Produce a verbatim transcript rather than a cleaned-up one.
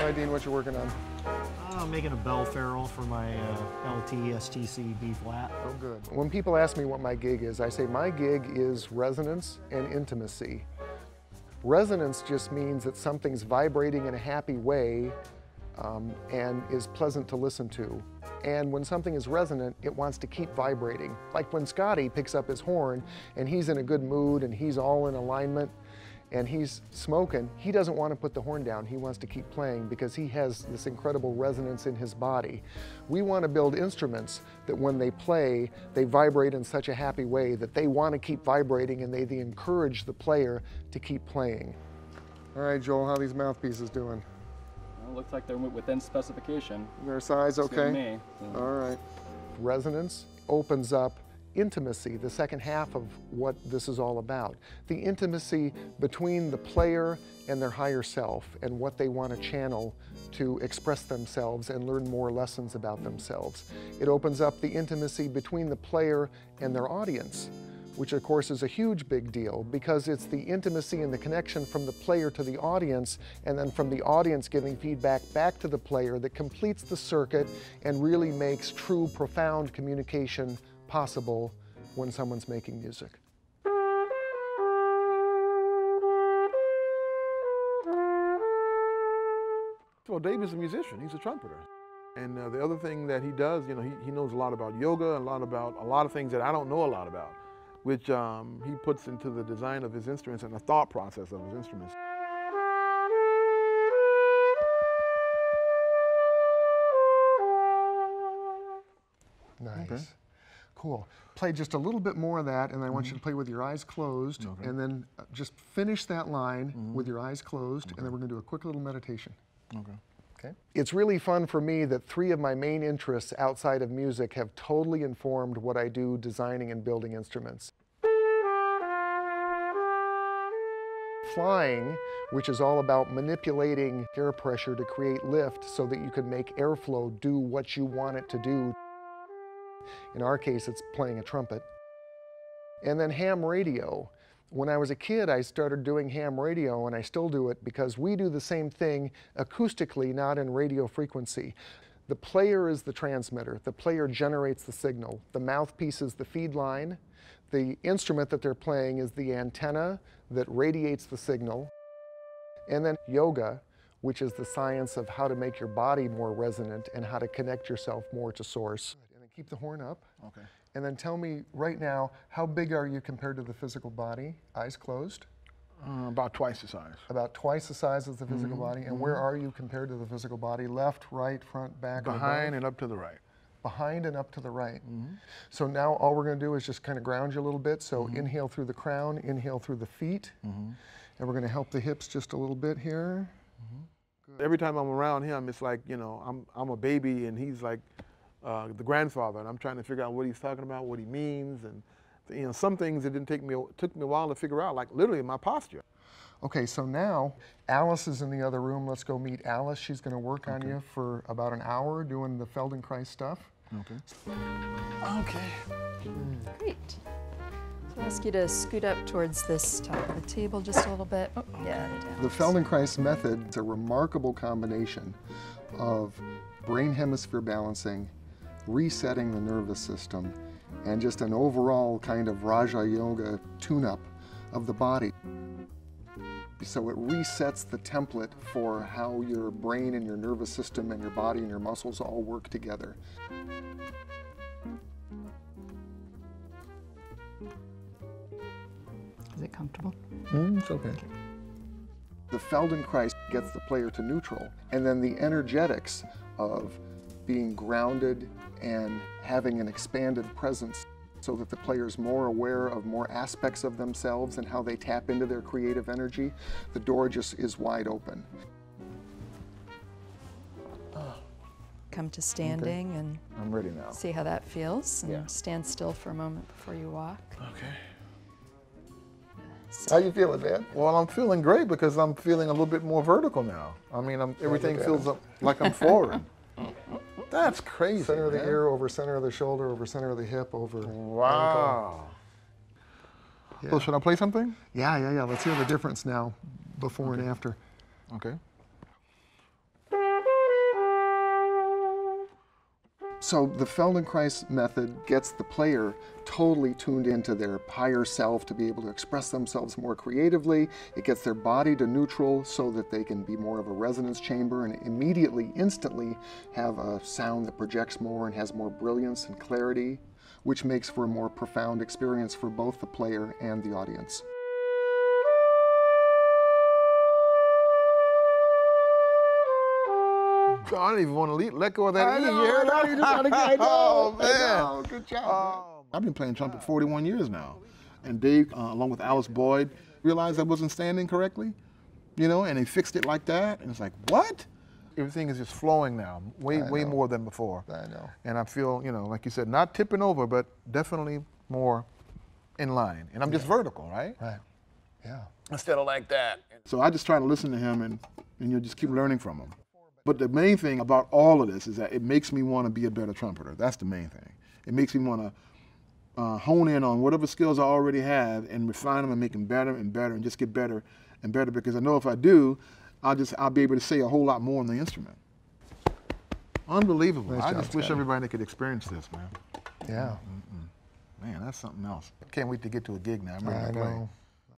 All right, Dean, what you working on? I'm making a bell ferrule for my uh, L T S T C B flat. Oh, good. When people ask me what my gig is, I say my gig is resonance and intimacy. Resonance just means that something's vibrating in a happy way um, and is pleasant to listen to. And when something is resonant, it wants to keep vibrating. Like when Scotty picks up his horn and he's in a good mood and he's all in alignment and he's smoking, he doesn't want to put the horn down. He wants to keep playing because he has this incredible resonance in his body. We want to build instruments that when they play, they vibrate in such a happy way that they want to keep vibrating and they, they encourage the player to keep playing. All right, Joel, how are these mouthpieces doing? Well, looks like they're within specification. Their size, okay? Me, so. All right. Resonance opens up intimacy, the second half of what this is all about. The intimacy between the player and their higher self and what they want to channel to express themselves and learn more lessons about themselves. It opens up the intimacy between the player and their audience, which of course is a huge big deal because it's the intimacy and the connection from the player to the audience and then from the audience giving feedback back to the player that completes the circuit and really makes true, profound communication possible when someone's making music. Well, Dave is a musician, he's a trumpeter. And uh, the other thing that he does, you know, he, he knows a lot about yoga, a lot about, a lot of things that I don't know a lot about, which um, he puts into the design of his instruments and the thought process of his instruments. Nice. Okay. Cool. Play just a little bit more of that, and I want mm-hmm. you to play with your eyes closed, okay. and then just finish that line mm-hmm. with your eyes closed, okay. and then we're going to do a quick little meditation. Okay. Okay. It's really fun for me that three of my main interests outside of music have totally informed what I do designing and building instruments. Flying, which is all about manipulating air pressure to create lift so that you can make airflow do what you want it to do. In our case, it's playing a trumpet. And then ham radio. When I was a kid, I started doing ham radio, and I still do it because we do the same thing acoustically, not in radio frequency. The player is the transmitter. The player generates the signal. The mouthpiece is the feed line. The instrument that they're playing is the antenna that radiates the signal. And then yoga, which is the science of how to make your body more resonant and how to connect yourself more to source. Keep the horn up, okay. and then tell me right now, how big are you compared to the physical body? Eyes closed? Uh, about twice the size. About twice the size of the mm-hmm. physical body, and mm-hmm. where are you compared to the physical body? Left, right, front, back, behind and up to the right. Behind and up to the right. Mm-hmm. So now all we're gonna do is just kind of ground you a little bit, so mm-hmm. inhale through the crown, inhale through the feet, mm-hmm. and we're gonna help the hips just a little bit here. Mm-hmm. Every time I'm around him, it's like, you know, I'm, I'm a baby and he's like, Uh, the grandfather, and I'm trying to figure out what he's talking about, what he means, and you know, some things it didn't take me it took me a while to figure out, like literally my posture. Okay, so now Alice is in the other room. Let's go meet Alice. She's going to work okay. on you for about an hour doing the Feldenkrais stuff. Okay. Okay. Mm. Great. I'll ask you to scoot up towards this top of the table just a little bit. Oh, yeah. The Feldenkrais method is a remarkable combination of brain hemisphere balancing, resetting the nervous system, and just an overall kind of Raja Yoga tune-up of the body. So it resets the template for how your brain and your nervous system and your body and your muscles all work together. Is it comfortable? Mm, it's okay. okay. The Feldenkrais gets the player to neutral, and then the energetics of being grounded and having an expanded presence so that the player's more aware of more aspects of themselves and how they tap into their creative energy, the door just is wide open. Come to standing okay. and I'm ready now. See how that feels and yeah. stand still for a moment before you walk. Okay. How you feeling, man? Well, I'm feeling great because I'm feeling a little bit more vertical now. I mean, I'm, everything feels up, like I'm forward. That's crazy, Center of man. the ear over center of the shoulder over center of the hip over... Wow. Yeah. So should I play something? Yeah, yeah, yeah. Let's hear the difference now, before okay. and after. Okay. So the Feldenkrais method gets the player totally tuned into their higher self to be able to express themselves more creatively. It gets their body to neutral so that they can be more of a resonance chamber and immediately, instantly have a sound that projects more and has more brilliance and clarity, which makes for a more profound experience for both the player and the audience. I don't even want to let go of that. I know, you know, you just gotta, oh, man. No, good job. Oh. I've been playing trumpet forty-one years now. And Dave, uh, along with Alice Boyd, realized I wasn't standing correctly, you know, and they fixed it like that. And it's like, what? Everything is just flowing now, way, way more than before. I know. And I feel, you know, like you said, not tipping over, but definitely more in line. And I'm just yeah. vertical, right? Right. Yeah. Instead of like that. So I just try to listen to him, and, and you'll just keep learning from him. But the main thing about all of this is that it makes me want to be a better trumpeter. That's the main thing. It makes me want to uh, hone in on whatever skills I already have and refine them and make them better and better and just get better and better, because I know if I do, I'll just I'll be able to say a whole lot more on the instrument. Unbelievable. Nice job, I just wish Scotty. Everybody could experience this, man. Yeah. Mm-mm. Man, that's something else. I can't wait to get to a gig now. I'm ready to play.